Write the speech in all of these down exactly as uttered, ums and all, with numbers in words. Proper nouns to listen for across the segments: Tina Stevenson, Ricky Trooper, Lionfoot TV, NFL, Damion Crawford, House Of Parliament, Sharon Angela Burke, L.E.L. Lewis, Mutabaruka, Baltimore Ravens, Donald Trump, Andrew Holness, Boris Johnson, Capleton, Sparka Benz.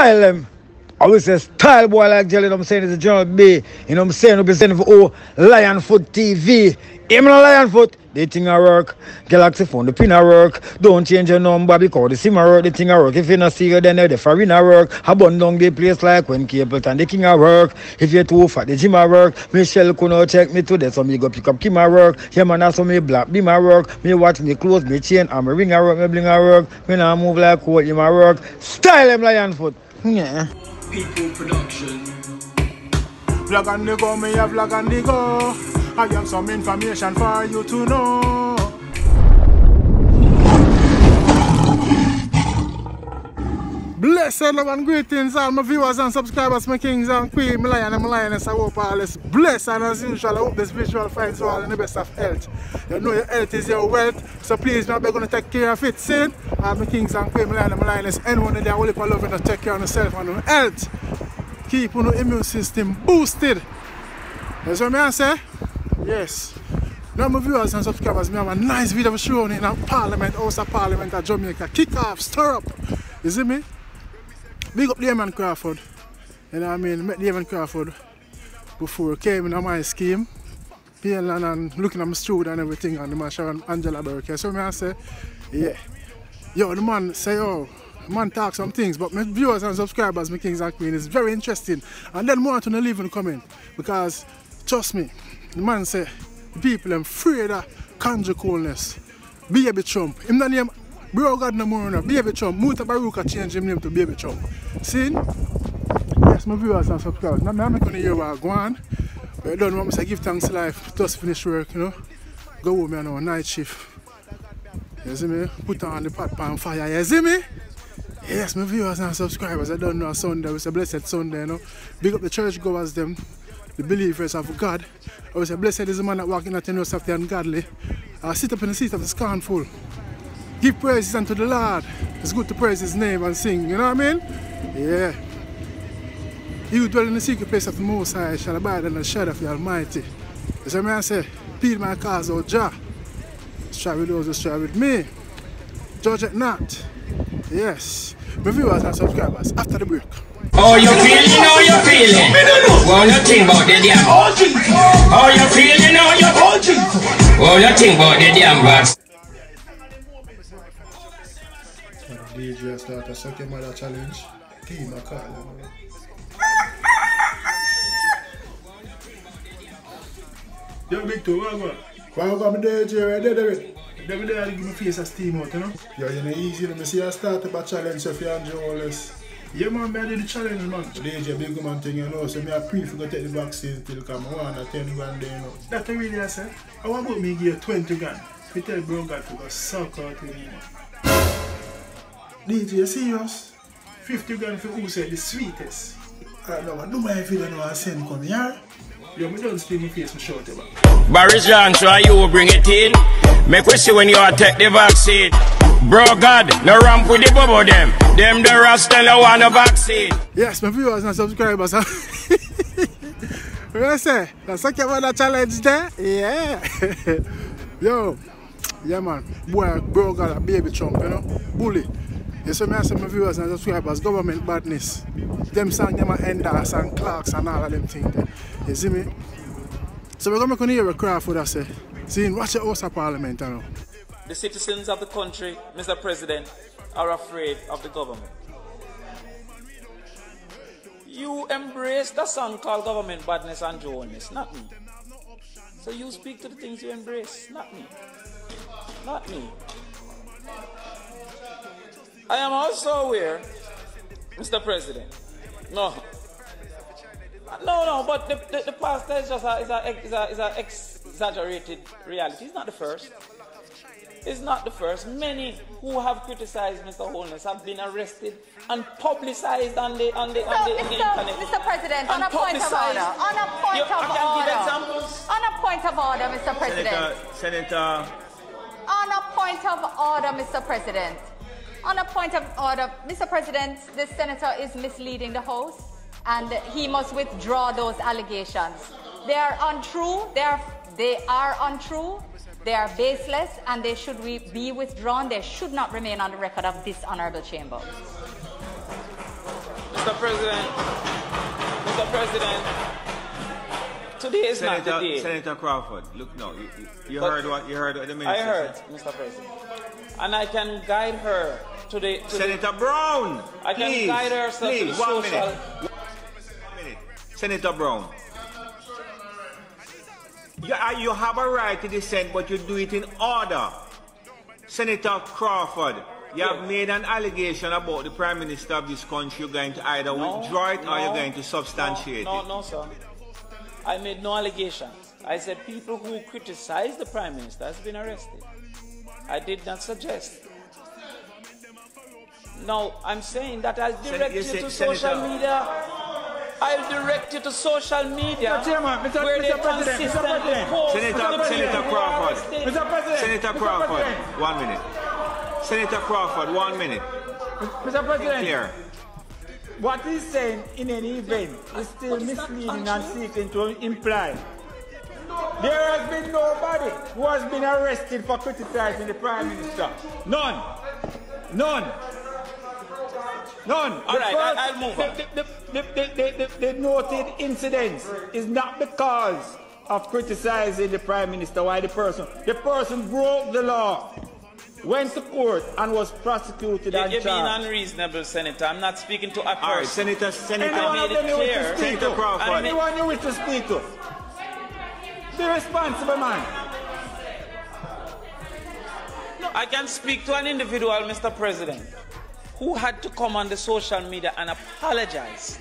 style them. I will say style boy like Jelly, you know what I'm saying, is a General B. You know what I'm saying, representing for all Lionfoot T V. Even on Lionfoot, the thing I work. Galaxy phone, the pin I work. Don't change your number because the sim I work, the thing I work. If you not see you, then the foreign I work. Abundant down the place like when Capleton, the king I work. If you're too fat, the gym I work. Michelle could not check me today, so me go pick up Kim I work. Yeah, man, I saw me black be my work. Me watch me clothes, me chain, and my ring I work, me bling I work. Me now move like what you my work. Style him Lionfoot. Yeah. People production. Vlog and go, me a vlog and go. I have some information for you to know. Blessed love and greetings, all my viewers and subscribers, my kings and queens, my lion and my lioness. I hope all is blessed, and as usual, I hope this visual finds you all in the best of health. You know your health is your wealth, so please, my beg you to take care of it, see? All my kings and queens, my lion and my lioness, anyone in there will love loving to take care of yourself and your health. Keep your immune system boosted. That's what I say? Yes. Now my viewers and subscribers, I have a nice video showing in a Parliament, House of Parliament of Jamaica. Kick off, stir up. You see me? Big up Damion Crawford. You know what I mean? Met Damion Crawford before came in my scheme. P L N and looking at my student and everything, and the man Sharon Angela Burke. So I say, yeah. Yo, the man say, oh, the man talk some things, but my viewers and subscribers, my kings and queens, is very interesting. And then more to leave in the comment. Because trust me, the man say, the people are afraid of Andrew Holness. Baby Trump. Him the name Bro God no more now. Baby Trump. Mutabaruka changed his name to Baby Trump. See? Yes, my viewers and subscribers. Now I'm not going to hear where I go on. But I don't want to give thanks to life. Just finish work, you know. Go home and on night shift. You see me? Put on the pot pan fire. You see me? Yes, my viewers and subscribers. I don't know Sunday. It's a blessed Sunday, you know. Big up the churchgoers, them. The believers of God. I was a blessed is the man that walks in at the house of the ungodly. I sit up in the seat of the scornful. Give praises unto the Lord. It's good to praise His name and sing, you know what I mean? Yeah. He who dwell in the secret place of the Most High shall abide in the shadow of the Almighty. You see what I say? Peel my cause out, Jah. Strive with those who strive with me. Judge it not. Yes. My viewers and subscribers, after the break. Oh, you feeling, you know you're feeling. Well, you think about the damn. Oh, you feeling, you know you're feeling. Well, you think about the damn bats. D J start a suck your mother challenge. Team I call them. Yo, big two, what go? Why go me D J? Where they do it? They be there to give me face as team out, you know? Yo, you know easy. Let me see I start up a challenge if you Andrew Holness. Yeah man, I did the challenge man. D J big man thing, you know, so me I pray for go take the vaccine till come one or ten grand day, you know. That's really I say. I want about me give you twenty grand. We tell bro God to go suck out with me. D J, serious? fifty grand for who said the sweetest? I don't know, do my video now and send come here. Yo, me don't steal my face, me shout about. Boris Johnson, you bring it in. Make we see when you take the vaccine. Bro God, no ramp with the bubble them. Them the Rasta no want no vaccine. Yes, my viewers and subscribers. What I say? That's okay about the challenge there? Yeah. Yo. Yeah man. Boy, Bro God a baby chump, you know? Bully. You see me and my viewers and subscribers, government badness. Them sang them and enders and clerks and all of them things. You see me? So we're going to hear a Crawford that say, seeing watch the House of Parliament, you know. The citizens of the country, Mister President, are afraid of the government. You embrace the song called government badness and Jones, not me. So you speak to the things you embrace, not me. Not me. I am also aware, Mister President, no, no, no, but the, the, the past is just a, is a, is a, is a exaggerated reality. It's not the first. It's not the first. Many who have criticized Mister Holness have been arrested and publicized on the, on the, on so, the, on the Mister internet. Mister President, on a point of order, on a point you, of order, on a point of order, Mister President. Senator, Senator. On a point of order, Mister President. On a point of order, Mister President, this senator is misleading the House and he must withdraw those allegations. They are untrue, they are, they are untrue, they are baseless, and they should be withdrawn. They should not remain on the record of this honorable chamber. President, Mister President, today is Senator, not the day. Senator Crawford, look now, you, you, you heard what you heard what the minister I heard, said. Mister President, and I can guide her to the... To Senator the, Brown, I can please, guide her please, to the one social... Minute. One minute. Senator Brown, you, you have a right to dissent, but you do it in order. Senator Crawford, you have made an allegation about the Prime Minister of this country. You're going to either no, withdraw it or no, you're going to substantiate no, no, it. No, no, sir. I made no allegations. I said people who criticize the Prime Minister has been arrested. I did not suggest. No, I'm saying that I'll direct you, you to Senator. social media. I'll direct you to social media. Mister Chairman, Mister Where Mister President, Mister President. Senator, Senator Crawford. Mister President. Senator Crawford. President. One minute. Senator Crawford, one minute. Mister President, clear. What he's saying in any event is still misleading and seeking to imply. There has been nobody who has been arrested for criticizing the Prime Minister. None. None. None. All right, I'll move on. The, the, the, the, the, the noted incidents is not because of criticizing the Prime Minister. Why the person? The person broke the law. Went to court and was prosecuted and charged. You're being unreasonable, Senator. I'm not speaking to a person. All right, Senator, Senator, I made it clear. Senator Crawford. Anyone you wish to speak to. Be responsible, man. No, I can speak to an individual, Mister President, who had to come on the social media and apologize.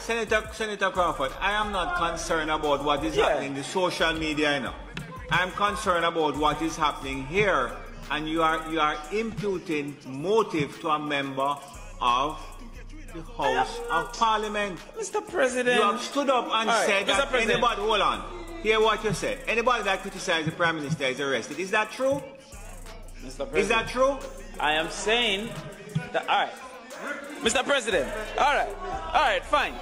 Senator, Senator Crawford, I am not concerned about what is yeah. happening in the social media, you know. I'm concerned about what is happening here. And you are, you are imputing motive to a member of the House of Parliament. Mister President. You have stood up and right, said Mister that President. anybody, hold on, hear what you said. Anybody that criticizes the Prime Minister is arrested. Is that true? Mister President. Is that true? I am saying that, all right. Mister President, all right, all right, fine.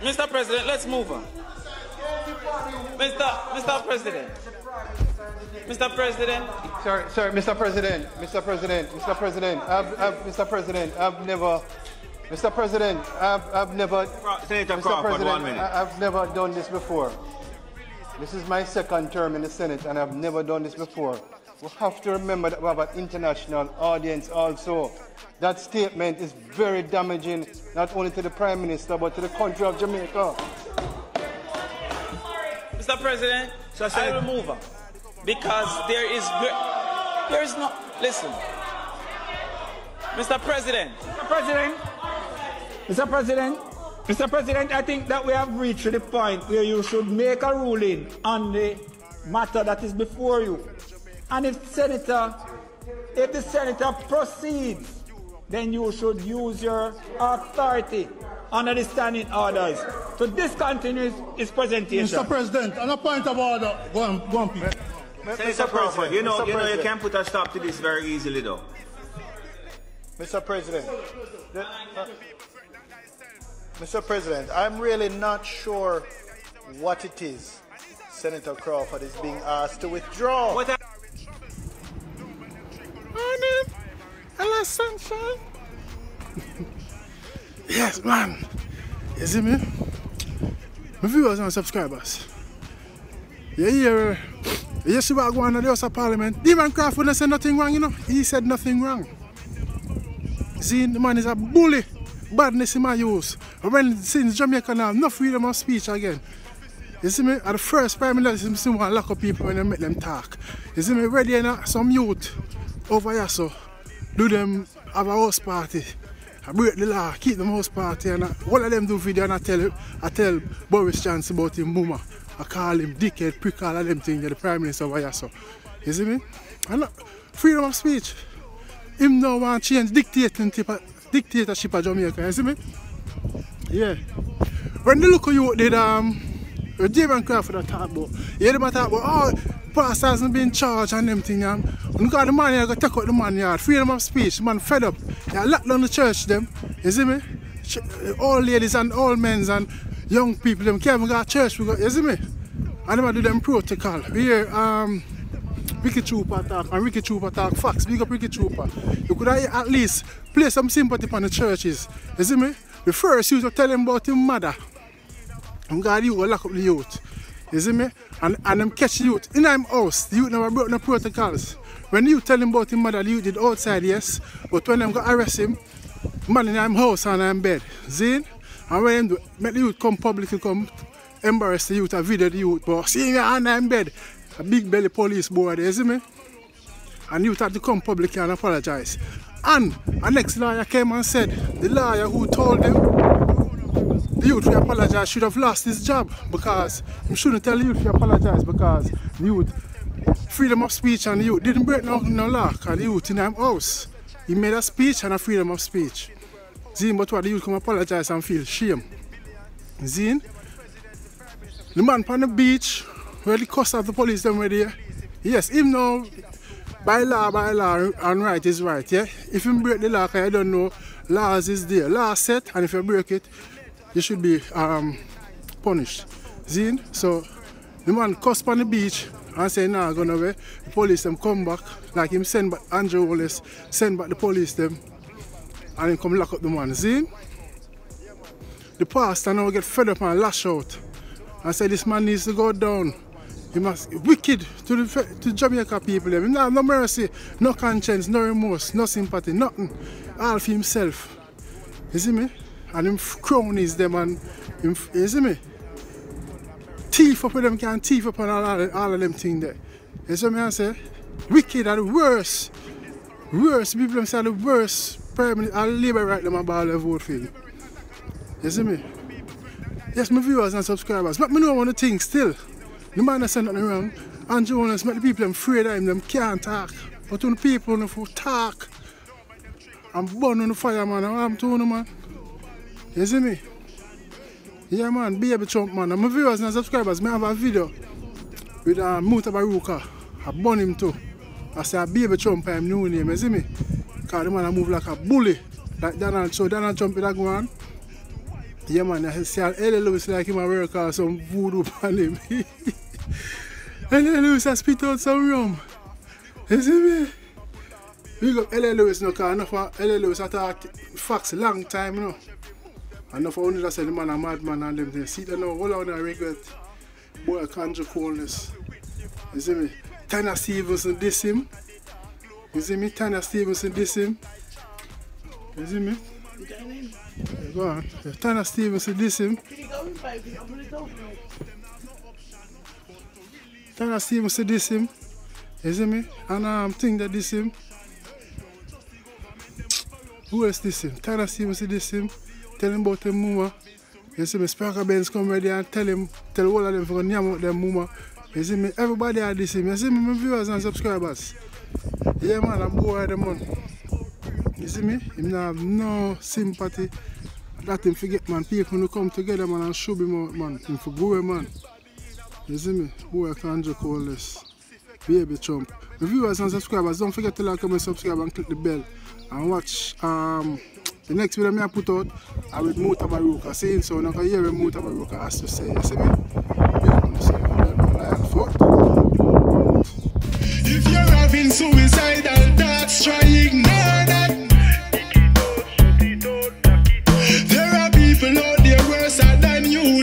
Mister President, let's move on. Mister Mister President. Mister President. Sorry, sorry, Mister President, Mister President, Mister President, I've, I've, Mister President, I've never, Mister President, I've, I've never, Senator Mister Crawford, President, one minute. I've never done this before. This is my second term in the Senate, and I've never done this before. We have to remember that we have an international audience also. That statement is very damaging, not only to the Prime Minister, but to the country of Jamaica. Mister President, so I will move on. Because there is, there is no, listen. Mister President. Mister President. Mister President. Mister President, I think that we have reached the point where you should make a ruling on the matter that is before you. And if Senator, if the Senator proceeds, then you should use your authority under the standing orders to discontinue his presentation. Mister President, on a point of order, go on, go on, people. Senator Crawford, you know, you know you can put a stop to this very easily, though. Mister President, the, uh, Mister President, I'm really not sure what it is Senator Crawford is being asked to withdraw. What morning, hello sunshine. Yes, man. You see me? My viewers and subscribers. Yeah, yeah. You see what I go on to the House of Parliament. Damion Crawford didn't say nothing wrong, you know. He said nothing wrong. See, the man is a bully. Badness in my use. When since Jamaica now, no freedom of speech again. You see me? At the first Prime Minister, you see want to lock up people when they make them talk. You see me? Ready now, some youth over here, so do them have a house party. I break the law, keep the house party, and all of them do video and I tell I tell Boris Johnson about him, Muma. I call him dickhead, prick, all of them things that the Prime Minister over here, so. You see me? And look, freedom of speech. Him now want to change dictatorship of Jamaica, you see me? Yeah. When they look at you, did um, Damion Crawford talk about, you hear them talk about, oh, pastor hasn't been charged and them thing. Um, look at the man here, go take out the man here. Freedom of speech, man fed up. Yeah, lock down the church them, you see me? Ch all ladies and all men's and young people, them can't even go to church, we go, you see me? And them do them protocol. We hear um, Ricky Trooper talk, and Ricky Trooper talk facts. Big up Ricky Trooper. You could at least play some sympathy on the churches. You see me? The first you to tell him about his mother. And God, you will lock up the youth. You see me? And, and them catch the youth. In him house, the youth never broke no protocols. When you tell him about his mother, the youth did outside, yes. But when them go arrest him, man in him house and in bed. Zine? And when him do, make the youth come publicly, come embarrass the youth, and video the youth. But seeing your hand in bed, a big belly police board, you see me? And youth have to come publicly and apologize. And the next lawyer came and said, the lawyer who told them, the youth who apologise should have lost his job, because he shouldn't tell the youth to apologise, because the youth, freedom of speech, and the youth didn't break no, no law, because the youth in his house, he made a speech and a freedom of speech. Zine, but what the youth come apologise and feel shame. Zine, the man on the beach, where the cost of the police them were there, yes, him now, by law, by law, and right is right, yeah? If you break the law, I don't know, laws is there. Law set, and if you break it, you should be um, punished. Zine? So, the man cussed on the beach and said, nah, I'm going away. The police them come back, like him send back, Andrew Holness, send back the police them, and him come lock up the man. Zine? The pastor now get fed up and lash out and say, this man needs to go down. He must be wicked to the to Jamaica people. He no, no mercy, no conscience, no remorse, no sympathy, nothing. All for himself. You see me? And him cronies them and him, you see me? Thief up with them can thief up on all, all of them things there. You see me I say? Wicked are the worst. Worst people them say the worst permanent and labour right them about the vote for you. You see me? Yes, my viewers and subscribers. But me know one of the things still. The man has said nothing wrong. Andrew Holness make the people afraid of him, them can't talk. But when the people who talk and burn on the fire, man, I'm harm to them, man. You see me? Yeah, man, baby Trump, man. And my viewers and subscribers, I have a video with uh, Mutabaruka. I burn him too. I say, a baby Trump, I'm new name, you see me? Because the man move like a bully, like Donald Trump. So Donald Trump is that one. Yeah, man, I say, L E L Lewis like him, I work out some voodoo on him. L E L Lewis has spit out some rum. You see me? Big up L E L Lewis now, because enough of L E L Lewis has talked facts long time now. Enough of only that said the man a madman and them things. See that now, hold on and regret. Boy, Andrew Holness. You see me? Tina Stevenson diss him. You see me? Tina Stevenson diss him. You see me? Go on. Tina Stevenson diss him. Tina Stevenson diss him, you see me? And um, thing that diss him. Who else diss him? Tina Stevenson diss him. Tell him about him mama. You see me? Sparka Benz come ready and tell him, tell all of them for name out them mama. You see me? Everybody are diss him. You see me? My viewers and subscribers. Yeah man, I'm bored of them man. You see me? Him not have no sympathy. That him forget man. People who come together man and show him out man. Him for go man. You see me? Boy, I can't joke all this. Baby Trump. The viewers and subscribers, don't forget to like, comment, subscribe and click the bell. And watch um, the next video I put out I with Mutabaruka. Saying so, now can hear what Mutabaruka has to say. You see me? If you're having suicidal thoughts, try ignore that. There are people out there worse than you.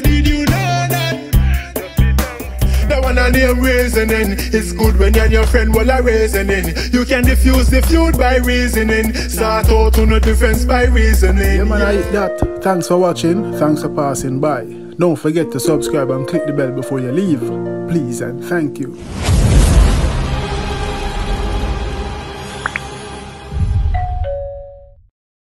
Name reasoning. It's good when you and your friend will are reasoning. You can diffuse the feud by reasoning. Start out to no defense by reasoning. Yeah man, I hit that. Thanks for watching. Thanks for passing by. Don't forget to subscribe and click the bell before you leave. Please and thank you.